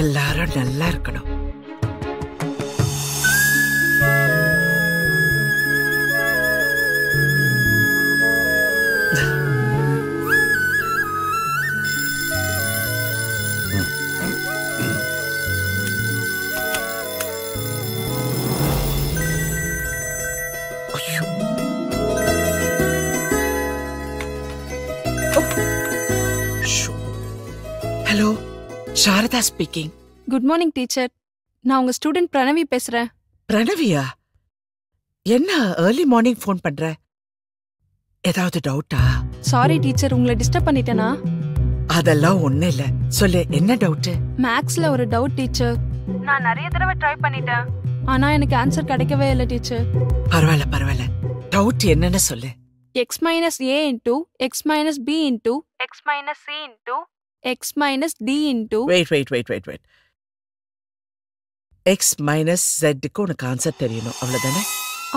எல்லாரும் நல்லா இருக்கணும். Hello, Sharada speaking. Good morning teacher. நான் உங்க ஸ்டூடண்ட் பிரணவி பேசுறேன். பிரணவியா, என்ன अर्ली मॉर्निंग फोन பண்ற? ஏதாவது டவுட்டா? சாரி டீச்சர், உங்களை டிஸ்டர்ப் பண்ணிட்டேனா? அதெல்லாம் ஒண்ணே இல்ல, சொல்ல என்ன டவுட்? மேக்ஸ்ல ஒரு டவுட் டீச்சர். நான் நிறைய தடவை ட்ரை பண்ணிட்டேன், ஆனா எனக்கு ஆன்சர் கிடைக்கவே இல்ல டீச்சர். பரவாயில்லை பரவாயில்லை, டவுட் என்னன்னு சொல்லு. x - a * x - b * x - c * x - d * Wait. x minus z को उनका आंसर तेरीनो अवलंबन है.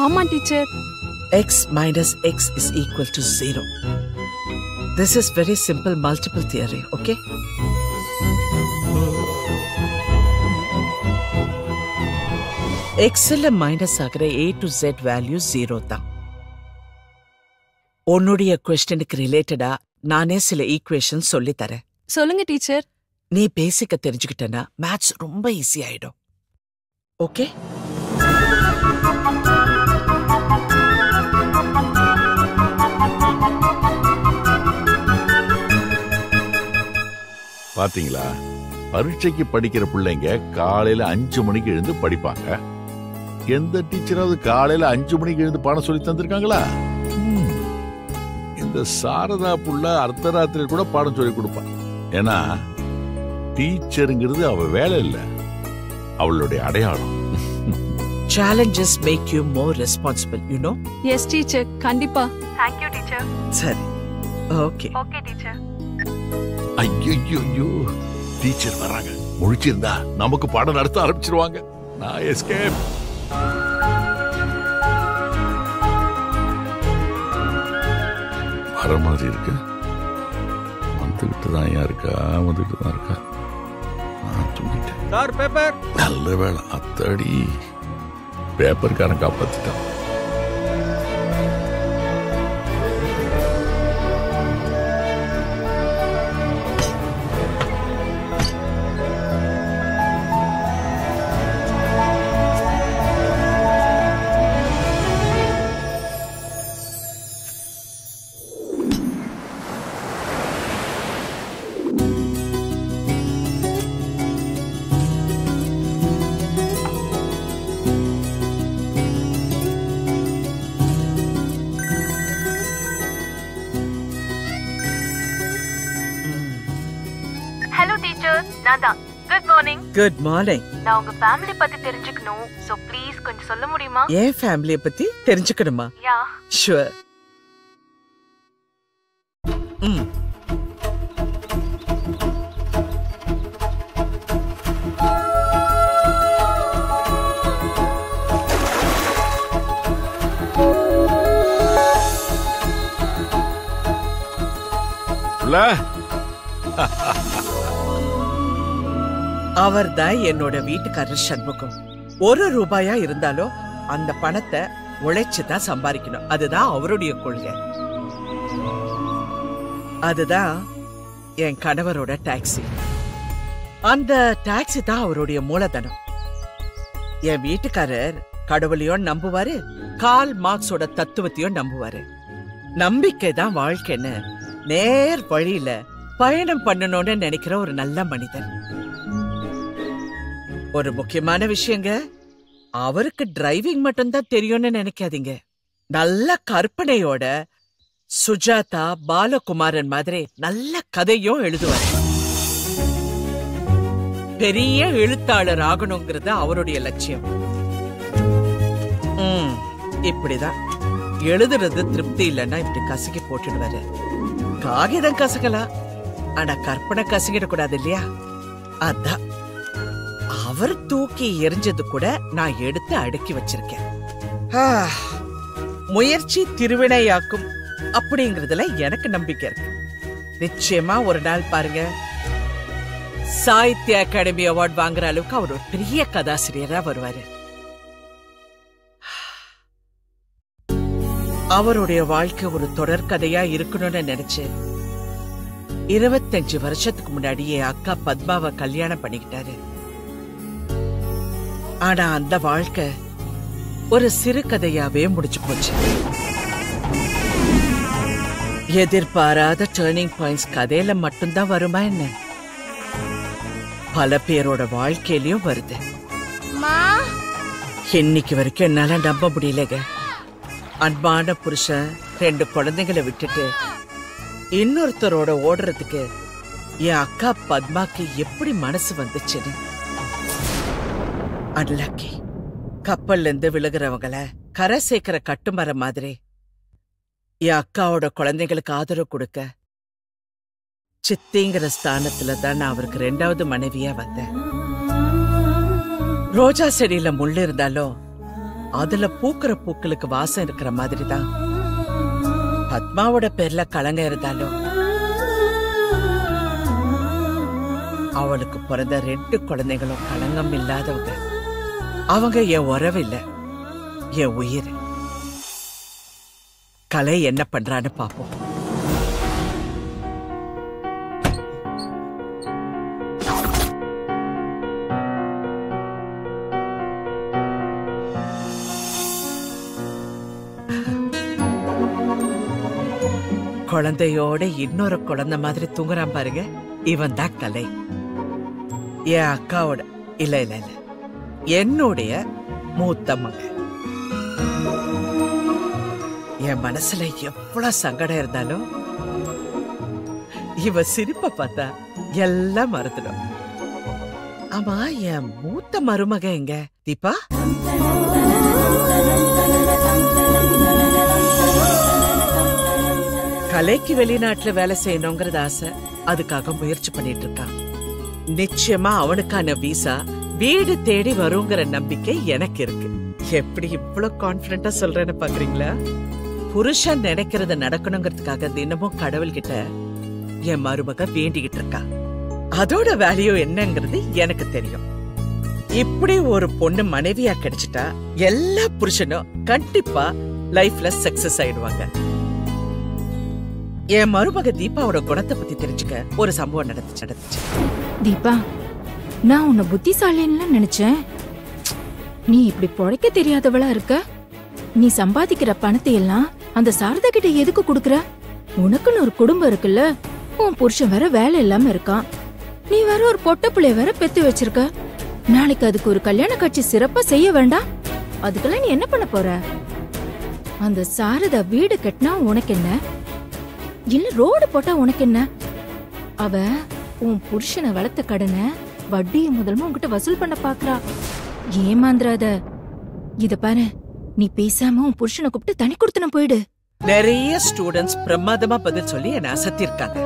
आमा teacher. x minus x is equal to zero. This is very simple multiple theory, okay? x ले minus आकरे a to z value zero था. उन्होंने ये क्वेश्चन के रिलेटेड आ नाने सिले इक्वेशन सोल्ली तरह. सोलेंगे टीचर. नी बेसिक तेरज की टना मैथ्स रुम्बा इजी आयडो. ओके பாத்தீங்களா, பரீட்சைக்கு படிக்கிற பிள்ளைங்க காலையில 5 மணிக்கு எழுந்து படிப்பாங்க. எந்த டீச்சராவது காலையில 5 மணிக்கு எழுந்து பாடம் சொல்லி தந்திருக்காங்களா? இந்த சாரதா புள்ள அர்த்தராத்திரி கூட பாடம் சொல்லி கொடுப்பான். ஏன்னா டீச்சருங்கிறது அவ வேலை இல்லை, அவளுடைய அடையாளம். Challenges make you more responsible, you know? Yes teacher, கண்டிப்பா. Thank you teacher. சரி. Okay teacher. ஐயோ, டீச்சர் வராங்க. முடிச்சிருந்தா நமக்கு பாடம் நடத்த ஆரம்பிச்சிடுவாங்க. நான் எஸ்கேப். வர மாதிரி இருக்கு. வந்துகிட்டு தான் இருக்கா, வந்துகிட்டு தான் இருக்கா. सर पेपर நல்ல வேளை அத்தடி பேப்பர் காரன் காப்பாத்திட்டான். Good morning. நான் உங்க ஃபேமிலி பத்தி தெரிஞ்சுக்கணும். So please கொஞ்சம் சொல்ல முடியுமா? ஏ ஃபேமிலி பத்தி தெரிஞ்சுக்கணுமா? Yeah. Sure. அவர்தான் என்னோட வீட்டுக்காரர் சண்முகம். ₹1 இருந்தாலும் அந்த பணத்தை உழைச்சுதான் சம்பாதிக்கணும், அதுதான் அவருடைய கொள்கை. அதுதான் என் கணவரோட டாக்ஸி, அந்த டாக்ஸி தான் அவருடைய மூலதனம். என் வீட்டுக்காரர் கடவுளையும் நம்புவாரு, கால் மார்க்ஸோட தத்துவத்தையும் நம்புவாரு. நம்பிக்கை தான் வாழ்க்கைன்னு நேர் வழியில பயணம் பண்ணணும்னு நினைக்கிற ஒரு நல்ல மனிதன். ஒரு முக்கியமான விஷயங்க, அவருக்கு டிரைவிங் மட்டும்தான் தெரியும்னு நினைக்காதீங்க. நல்ல கற்பனையோட சுஜாதா பாலகுமாரன் மாதிரி நல்ல கதையும் எழுதுவார். பெரிய எழுத்தாளர் ஆகணுங்கிறது அவருடைய லட்சியம். இப்படிதான் எழுதுறது திருப்தி இல்லைன்னா இப்படி கசக்கி போட்டுடுவாரு. காகிதம் கசக்கலாம், ஆனா கற்பனை கசக்கிட கூடாது இல்லையா? அதான் அவர் தூக்கி எரிஞ்சது கூட நான் எடுத்து அடுக்கி வச்சிருக்கேன். முயற்சி திருவினையாக்கும் அப்படிங்கிறதுல எனக்கு நம்பிக்கை இருக்கு. நிச்சயமா ஒரு நாள் பாருங்க, சாகித்ய அகாடமி அவார்ட் வாங்குற அளவுக்கு அவர் ஒரு பெரிய கதாசிரியரா வருவாரு. அவருடைய வாழ்க்கை ஒரு தொடர் கதையா இருக்கணும்னு நினைச்சேன். 25 வருஷத்துக்கு முன்னாடி என் அக்கா பத்மாவை கல்யாணம் பண்ணிக்கிட்டாரு. ஆனா அந்த வாழ்க்கை ஒரு சிறுகதையாவே முடிச்சு போச்சு. எதிர்பாராத டேர்னிங் பாயிண்ட்ஸ் கதையில மட்டும்தான் வருமா என்ன? பல பேரோட வாழ்க்கையிலயும் வருது. இன்னைக்கு வரைக்கும் என்னால நம்ப முடியலங்க. அன்பான புருஷன் 2 குழந்தைகளை விட்டுட்டு இன்னொருத்தரோட ஓடுறதுக்கு என் அக்கா பத்மாக்கு எப்படி மனசு வந்துச்சுன்னு. அன்லக்கி, கப்பல்ல இருந்து விழுகிறவங்கள கரை சேர்க்கிற கட்டுமரம் மாதிரி என் அக்காவோட குழந்தைங்களுக்கு ஆதரவு கொடுக்க சித்திங்கிற ஸ்தானத்துல தான் நான் அவருக்கு 2வது மனைவியா வந்தேன். ரோஜா செடியில முள்ளு இருந்தாலும் அதுல பூக்கிற பூக்களுக்கு வாசம் இருக்கிற மாதிரி தான் பத்மாவோட பேர்ல கலங்க இருந்தாலும் அவளுக்கு பிறந்த 2 குழந்தைகளும் கலங்கம் இல்லாதவங்க. அவங்க என் உறவில்லை, என் உயிர். கலை என்ன பண்றான்னு பாப்போம். குழந்தையோட இன்னொரு குழந்தை மாதிரி தூங்குறான் பாருங்க, இவன் தான் கலை. என் அக்காவோட இல்ல இல்ல இல்ல என்னுடைய மூத்த மகன். என் மனசுல எவ்வளவு சங்கடம் இருந்தாலும் இவ சிரிப்ப பார்த்தா எல்லாம் மறந்துடும். ஆமா, என் மூத்த மருமக எங்க? தீபா, கலைக்கு வெளிநாட்டுல வேலை செய்யணுங்கிறது ஆசை. அதுக்காக முயற்சி பண்ணிட்டு இருக்கான். நிச்சயமா அவனுக்கான விசா வீடு தேடி வருங்கிற நம்பிக்கை எனக்கு இருக்கு. எப்படி இவ்வளவு கான்ஃபிடென்ட்டா சொல்றேன்னு பாக்குறீங்களா? புருஷன் நினைக்கிறது நடக்கணுங்கிறதுக்காக தினமும் கடவுள்கிட்ட என் மருமக வேண்டிக்கிட்டு இருக்கான். அதோட வேல்யூ என்னங்கிறது எனக்கு தெரியும். இப்படி ஒரு பொண்ணு மனைவியா கிடைச்சிட்டா எல்லா புருஷனும் கண்டிப்பா லைஃப்ல சக்சஸ் ஆயிடுவாங்க. என் மருமக தீபாவோட குணத்தை பத்தி தெரிஞ்சுக்க ஒரு சம்பவம் நடந்துச்சு. தீபா, நான் உன்னை புத்திசாலின்னு நினைச்சேன். நீ இப்படி பொழைக்க தெரியாதவளா இருக்க. நீ சம்பாதிக்கிற பணத்தை எல்லாம் அந்த சாரதா கிட்ட எதுக்கு குடுக்கற? உனக்குன்னு ஒரு குடும்பம் இருக்குல்ல. உன் புருஷன் வேற வேலை இல்லாம இருக்கான். நீ வேற ஒரு பொட்ட பிள்ளைய வேற பெத்து வச்சிருக்க. நாளைக்கு அதுக்கு ஒரு கல்யாண காட்சி சிறப்பா செய்ய வேண்டாம். அதுக்கெல்லாம் நீ என்ன பண்ண போற? அந்த சாரதா வீடு கட்டினா உனக்கு என்ன? இல்ல ரோடு போட்டா உனக்கு என்ன? அவ உன் புருஷனை வளர்த்த கடனை வட்டியை முதல்மா உன்கிட்ட வசூல் பண்ண பாக்குறா. ஏமாந்துராத. இத பாரு, நீ பேசாம உன் புருஷனை கூப்பிட்டு தனி கொடுத்துன போயிடு. நிறைய ஸ்டூடெண்ட்ஸ் பிரமாதமா பதில் சொல்லி என்ன அசத்தி இருக்காங்க.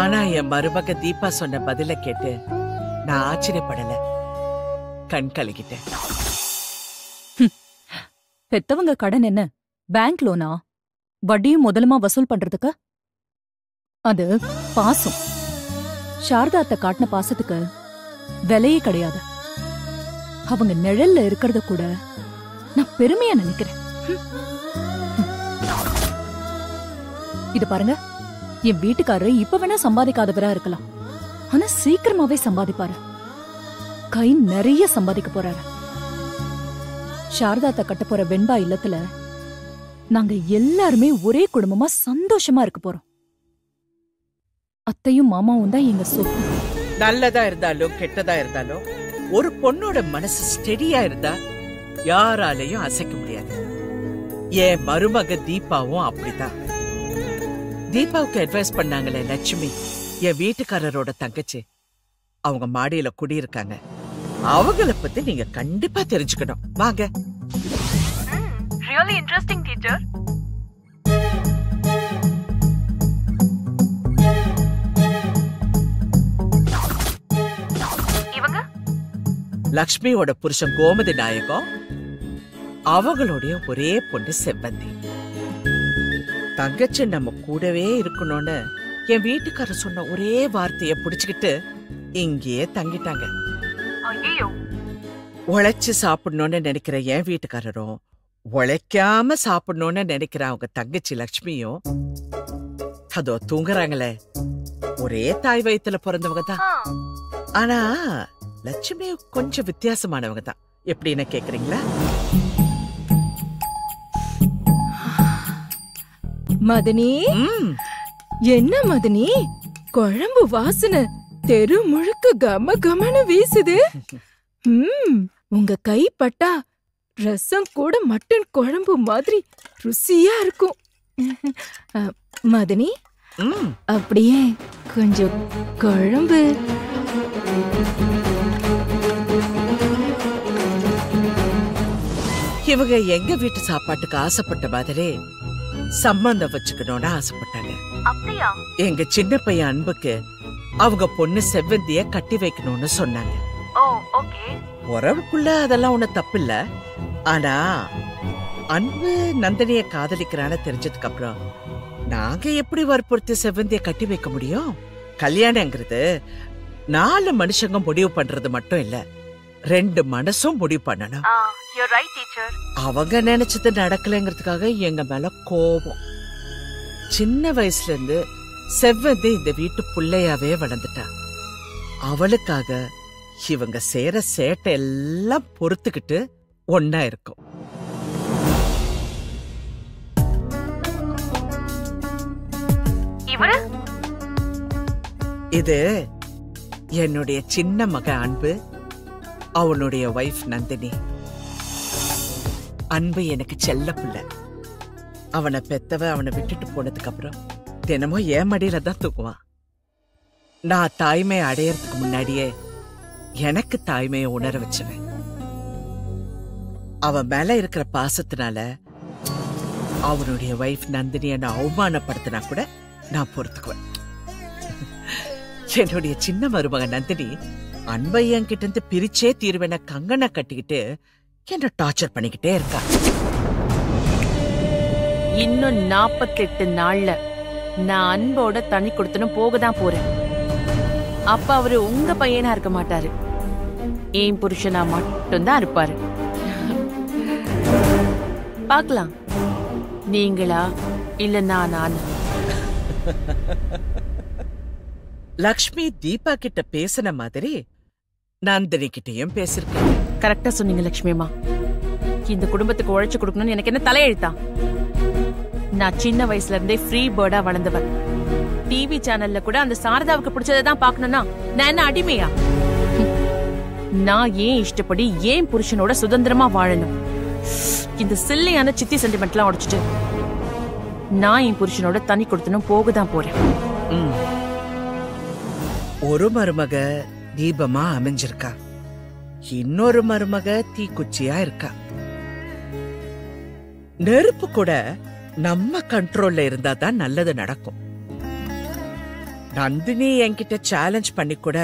ஆனா என் மருமக தீபா சொன்ன பதில கேட்டு நான் ஆச்சரியப்படல, கண் கலங்கிட்டேன். பெத்தவங்க கடன் என்ன, பேங்க் லோனா? வட்டியும் முதலுமா வசூல் பண்றதுக்கு அது பாசம். சாரதாத்த காட்டின பாசத்துக்கு விலையே கிடையாது. அவங்க நிழல்ல இருக்கிறத கூட நான் பெருமையா நினைக்கிறேன். இது பாருங்க, என் வீட்டுக்காரரு இப்ப வேணா சம்பாதிக்காதவரா இருக்கலாம். ஆனா சீக்கிரமாவே சம்பாதிப்பாரு. கை நிறைய சம்பாதிக்க போறாரு. சாரதாத்த கட்ட போற வெண்பா இல்லத்துல நாங்க எல்லாருமே ஒரே குடும்பமா சந்தோஷமா இருக்க போறோம். அத்தையும் மாமாவும் தான் எங்க சொத்து. நல்லதா இருந்தாலும் கெட்டதா இருந்தாலும் ஒரு பொண்ணோட மனசு ஸ்டெடியா இருந்தா யாராலையும் அசைக்க முடியாது. என் மருமக தீபாவும் அப்படிதான். தீபாவுக்கு அட்வைஸ் பண்ணாங்களே லட்சுமி, என் வீட்டுக்காரரோட தங்கச்சி. அவங்க மாடியில குடியிருக்காங்க. அவங்கள பத்தி நீங்க கண்டிப்பா தெரிஞ்சுக்கணும். வாங்க. Really interesting, teacher. இவங்க லட்சுமியோட புருஷன் கோமதி நாயகம், அவங்களோட ஒரே பொண்ணு செவ்வந்தி. தங்கச்சி நம்ம கூடவே இருக்கணும்னு என் வீட்டுக்காரர் சொன்ன ஒரே வார்த்தையை பிடிச்சுக்கிட்டு இங்கேயே தங்கிட்டாங்க. உழைச்சு சாப்பிடணும்னு நினைக்கிற என் வீட்டுக்காரரும் உழைக்காம சாப்பிடணும்னு நினைக்கிற அவங்க தங்கச்சி லட்சுமியும் அதோ தூங்குறாங்களே, ஒரே தாய் வயித்துல பிறந்தவங்க தான். ஆனா லட்சுமி கொஞ்சம் வித்தியாசமானவங்க தான். எப்படின்னு கேக்குறீங்களா? மதனி, என்ன மதனி குழம்பு வாசனை தெரு முழுக்க கம கமனு வீசுது. உங்க கை பட்டா ரசம் கூட மட்டன் குழம்பு மாதிரி ருசியா இருக்கும். மதனி, அப்படியே கொஞ்சம் குழம்பு. இவங்க எங்க வீட்டு சாப்பாட்டுக்கு ஆசைப்பட்ட மாதிரி சம்பந்தம் வச்சுக்கணும்னு ஆசைப்பட்டாங்க. எங்க சின்ன பையன் அன்புக்கு அவங்க பொண்ணு செவ்வந்திய கட்டி வைக்கணும்னு சொன்னாங்க. உறவுக்குள்ள அதெல்லாம் ஒண்ணு தப்பில்ல. ஆனா அன்பு நந்தினிய காதலிக்கிறான்னு தெரிஞ்சதுக்கு அப்புறம் நாங்க எப்படி வற்புறுத்தி செவ்வந்திய கட்டி வைக்க முடியும்? கல்யாணங்கிறது 4 மனுஷங்க முடிவு பண்றது மட்டும் இல்ல, 2 மனசும் முடிவு பண்ணணும். அவங்க நினைச்சது நடக்கலங்கிறதுக்காக எங்க மேல கோபம். சின்ன வயசுல இருந்து செவ்வந்தி இந்த வீட்டு புள்ளையாவே வளர்ந்துட்டா. அவளுக்காக இவங்க சேர சேட்டை எல்லாம் பொறுத்துக்கிட்டு ஒன்னா இருக்கும். இது என்னுடைய சின்ன மகன் அன்பு, அவனுடைய வைஃப் நந்தினி. அன்பு எனக்கு செல்ல பிள்ளை. அவனை பெத்தவ அவனை விட்டுட்டு போனதுக்கு அப்புறம் தினமும் என் மடியில தான் தூக்குவான். நான் தாய்மை அடையறதுக்கு முன்னாடியே எனக்கு தாய்மையை உணர வச்சுவேன். அவன் மேல இருக்கிற பாசத்தினால அவனுடைய வைஃப் நந்தினியை நான் அவமானப்படுத்தினா கூட நான் பொறுத்துக்குவேன். என்னுடைய சின்ன மருமக நந்தினி அன்பையன் கிட்ட இருந்து பிரிச்சே தீர்வேன கங்கனை கட்டிக்கிட்டு என்ன டார்ச்சர் பண்ணிக்கிட்டே இருக்கா. இன்னும் 48 நாள்ல நான் அன்போட தண்ணி கொடுத்துன்னு போகதான் போறேன். அப்ப அவரு உங்க பையனா இருக்க மாட்டாரு, ஏன் புருஷனா மட்டும்தான் இருப்பாரு. பாக்கலாம் நீங்களா இல்ல நான். லக்ஷ்மி தீபா கிட்ட பேசின மாதிரி நந்தினி கிட்டயும் பேசிருக்கேன். கரெக்டா சொன்னீங்க லட்சுமி அம்மா. இந்த குடும்பத்துக்கு உழைச்சு கொடுக்கணும்னு எனக்கு என்ன தலையெழுத்தா? நான் சின்ன வயசுல இருந்தே ஃப்ரீ பேர்டா வளர்ந்தவன். டிவி சேனல்ல கூட அந்த சாரதாவுக்கு பிடிச்சதான் பாக்கணும்னா நான் என்ன அடிமையா? நான் ஏன் இஷ்டப்படி ஏன் புருஷனோட சுதந்திரமா வாழணும்? இந்த சில்லையான சித்தி சென்டிமெண்ட்லாம் உடைச்சிட்டு நான் என் புருஷனோட தண்ணி கொடுத்தனும் போகதான் போறேன். ஒரு மருமக தீபமா அமைஞ்சிருக்கா, இன்னொரு மருமக தீக்குச்சியா இருக்கா. நெருப்பு கூட நம்ம கண்ட்ரோல்ல இருந்தா தான் நல்லது நடக்கும். நந்தினி என்கிட்ட சேலஞ்ச் பண்ணி கூட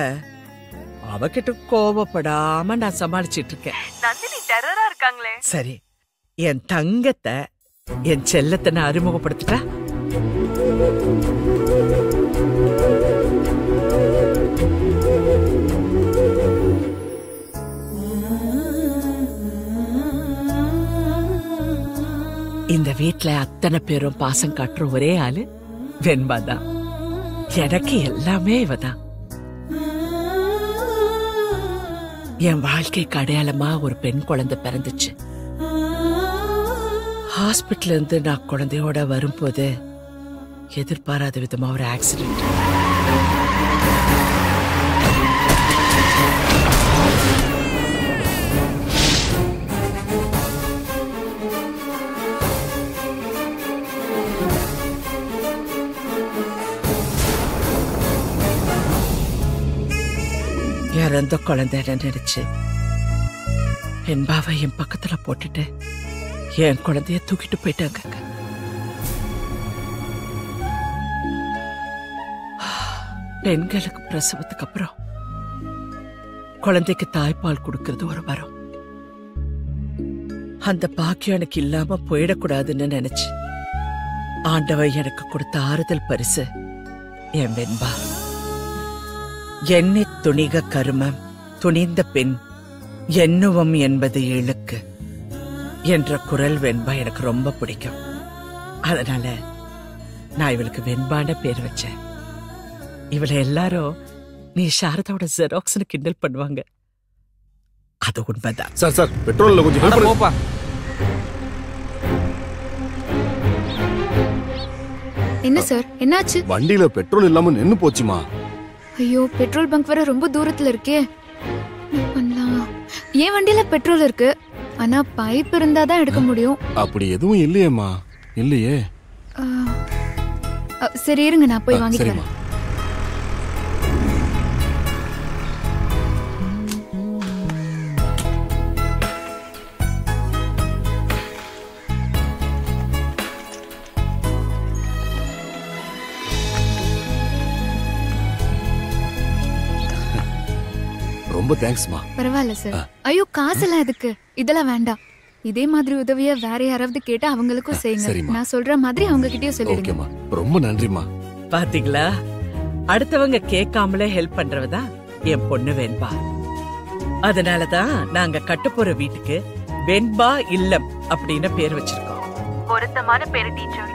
அவகிட்ட கோபப்படாம நான் சமாளிச்சிட்டு இருக்கேன். நந்தினி டெரரா இருக்காங்களே. சரி, என் தங்கத்தை என் செல்லத்தை நான் அறிமுகப்படுத்துறேன். இந்த வீட்டுல அத்தனை பேரும் பாசம் காட்டுற ஒரே ஆளு வெண்பாதான். எனக்கு எல்லாமே இவதான். என் வாழ்க்கைக்கு அடையாளமா ஒரு பெண் குழந்தை பிறந்துச்சு. ஹாஸ்பிட்டல் இருந்து நான் குழந்தையோட வரும்போது எதிர்பாராத விதமா ஒரு ஆக்சிடென்ட். இறந்த குழந்தை நினைச்சு என்பாவை என் பக்கத்துல போட்டுட்டு என் குழந்தைய தூக்கிட்டு போயிட்டாங்க. பெண்களுக்கு பிரசவத்துக்கு அப்புறம் குழந்தைக்கு தாய்ப்பால் கொடுக்கறது ஒரு வரம். அந்த பாக்கியம் எனக்கு இல்லாம போயிடக்கூடாதுன்னு நினைச்சு ஆண்டவன் எனக்கு கொடுத்த ஆறுதல் பரிசு என் வெண்பா. என்னை துணிக கருமம் துணிந்த பின் என்னுவம் என்பது இழுக்கு என்ற குரல் வெண்பா எனக்கு ரொம்ப பிடிக்கும். அதனால நான் இவளுக்கு வெண்பான பேர் வச்சேன். இவளை எல்லாரும் நீ சாரதாவோட ஜெராக்ஸ்னு கிண்டல் பண்ணுவாங்க, அது உண்மைதான். சார் சார் பெட்ரோல்ல கொஞ்சம் ஹெல்ப் பண்ணுப்பா. என்ன சார் என்னாச்சு? வண்டியில பெட்ரோல் இல்லாம நின்னு போச்சுமா. ஐயோ பெட்ரோல் பங்க் வர ரொம்ப தூரத்துல இருக்கே, என்ன பண்ணலாம்? ஏன் வண்டியில பெட்ரோல் இருக்கு ஆனா பைப் இருந்தாதான் எடுக்க முடியும். அப்படி எதுவும் இல்லையேமா. இல்லையே சரி இருங்க நான் போய் வாங்கிக்கிறேன். ரொம்ப தேங்க்ஸ்மா. பரவாயில்ல சார். ஐயோ காசெல்லாம் எதுக்கு, இதெல்லாம் வேண்டாம். இதே மாதிரி உதவியா வேற யாராவது கேட்டா அவங்களுக்கும் செய்யுங்க. நான் சொல்ற மாதிரி அவங்க கிட்டயே சொல்லிடுங்க. ரொம்ப நன்றிமா. பாத்தீங்களா அடுத்தவங்க கேட்காமலே ஹெல்ப் பண்றவதா என் பொண்ணு வெண்பா. அதனாலதான் நாங்க கட்ட போற வீட்டுக்கு வெண்பா இல்லம் அப்படின்னு பேர் வச்சிருக்கோம். பொருத்தமான பேர் டீச்சர்.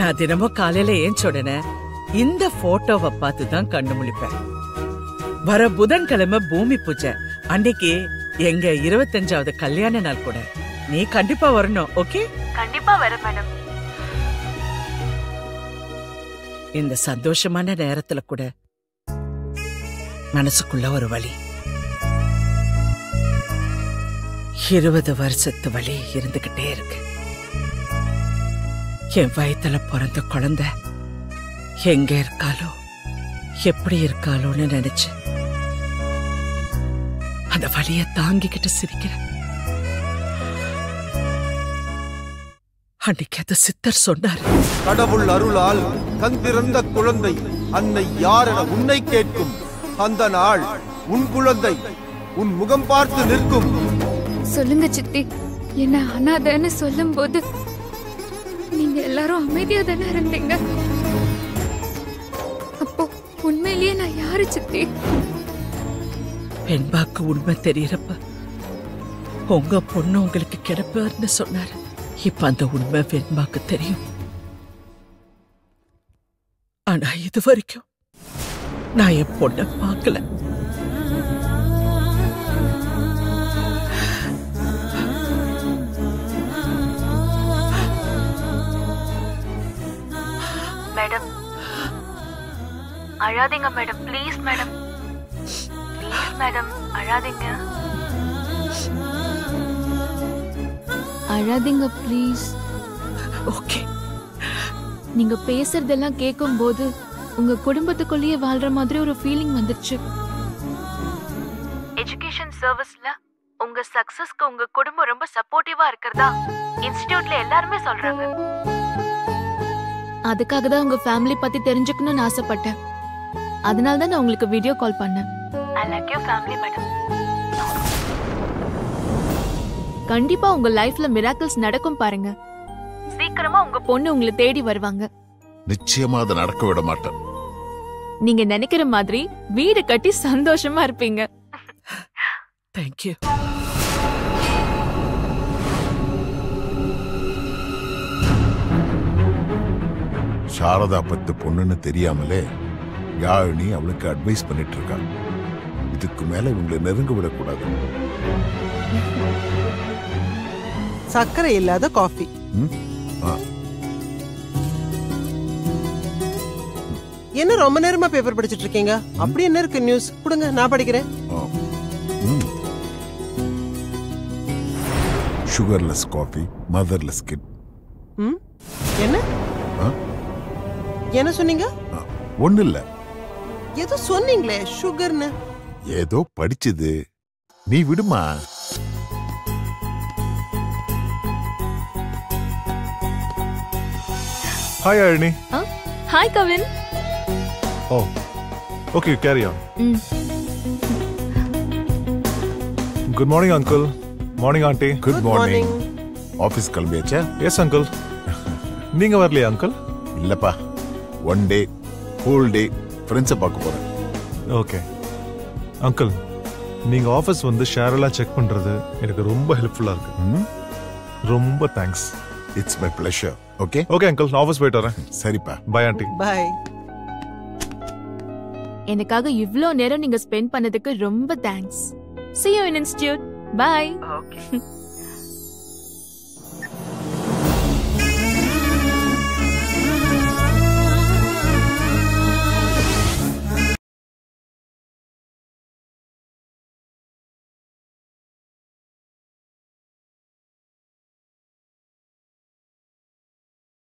நான் தினமும் காலையில ஏன் சொன்ன இந்த போட்டோவை பார்த்துதான் கண்ணு முழிப்பேன். வர புதன்கிழமை பூமி பூஜை அன்னைக்கு எங்க 25வது கல்யாண நாள் கூட. நீ கண்டிப்பா வரணும். ஓகே கண்டிப்பா வர மேடம். இந்த சந்தோஷமான நேரத்துல கூட மனசுக்குள்ள ஒரு வலி, 20 வருஷத்து வலி இருந்துகிட்டே இருக்கு. என் வயத்துல பிறந்த குழந்தை எங்க இருக்காளோ எப்படி இருக்காளோன்னு நினைச்சு அந்த வலிய தாங்கிக்கிட்டு சிரிக்கிறேன். அன்னைக்கு அந்த சித்தர் சொன்னார், கடவுள் அருளால் கண்பிறந்த குழந்தை அன்னை யார் என உன்னை கேட்கும் அந்த நாள் உன் குழந்தை உன் முகம் பார்த்து நிற்கும். சொல்லுங்க சித்தி, என்ன அனாதைன்னு சொல்லும் போது நீங்க எல்லாரும் அமைதியா தானே இருந்தீங்க. அப்போ உண்மையிலேயே நான் யாரு சித்தி? வெண்பாக்கு உண்மை தெரியறப்ப உங்க பொண்ணு உங்களுக்கு கிடைப்பாருன்னு சொன்னாரு. இப்ப அந்த உண்மை வெண்பாக்கு தெரியும். ஆனா இது வரைக்கும் நான் என் பொண்ண பார்க்கல. மேடம் அழாதீங்க மேடம், பிளீஸ் மேடம், மேடம் அழாதீங்க அழாதீங்க ப்ளீஸ். ஓகே நீங்க பேசுறதெல்லாம் கேட்கும் போது உங்க குடும்பத்துக்குள்ளேயே வாழ்ற மாதிரி ஒரு ஃபீலிங் வந்துருச்சு. எஜுகேஷன் சர்வீஸ்ல உங்க சக்சஸ்க்கு உங்க குடும்பம் ரொம்ப சப்போர்ட்டிவா இருக்கிறதா இன்ஸ்டிடியூட்ல எல்லாரும் சொல்றாங்க. அதுக்காக தான் உங்க ஃபேமிலி பத்தி தெரிஞ்சுக்கணும்னு ஆசைப்பட்டேன். அதனால தான் நான் உங்களுக்கு வீடியோ கால் பண்ணேன். கண்டிப்பா உங்க லைஃப்ல மிராக்கிள்ஸ் நடக்கும் பாருங்க. சீக்கிரமா உங்க பொண்ணு உங்களை தேடி வருவாங்க. நிச்சயமா அது நடக்க விட மாட்டேன். நீங்க நினைக்கிற மாதிரி வீடு கட்டி சந்தோஷமா இருப்பீங்க. Thank you. சாரதா பத்து பொண்ணுன்னு தெரியாமலே யாழினி அவளுக்கு அட்வைஸ் பண்ணிட்டு இருக்கான். இதுக்கு மேல இவங்களை நெருங்க விடக்கூடாது. சர்க்கரை இல்லாத காஃபி. என்ன ரொம்ப நேரமா பேப்பர் படிச்சிட்டு இருக்கீங்க? அப்படி என்ன இருக்கு நியூஸ்? கொடுங்க நான் படிக்கிறேன். Sugarless coffee motherless kid. என்ன என்ன சொன்னீங்க? ஒண்ணு இல்ல ஏதோ சொன்னீங்களே சுகர்னு. ஏதோ படிச்சது. நீ விடுமா. Hi Arni. Hi Kavin. Oh okay carry on. Good morning uncle. Morning aunty. Good morning. Office कलबियाचा? Yes uncle. நீங்க வரலையா अंकल? இல்லப்பா, one day whole day friends பார்க்க போறேன்। ஓகே अंकल, நீங்க ஆபீஸ் வந்து ஷேரலா செக் பண்றது எனக்கு ரொம்ப ஹெல்ப்ஃபுல்லா இருக்கு। ரொம்ப thanks. It's my pleasure. Okay okay uncle, நான் ஆபீஸ் போயிட்டு வரேன்। சரிப்பா, பை ஆன்ட்டி। பை। எனக்காக இவ்ளோ நேரம் நீங்க ஸ்பெண்ட் பண்ணதுக்கு ரொம்ப thanks. See you in institute. Bye. Okay.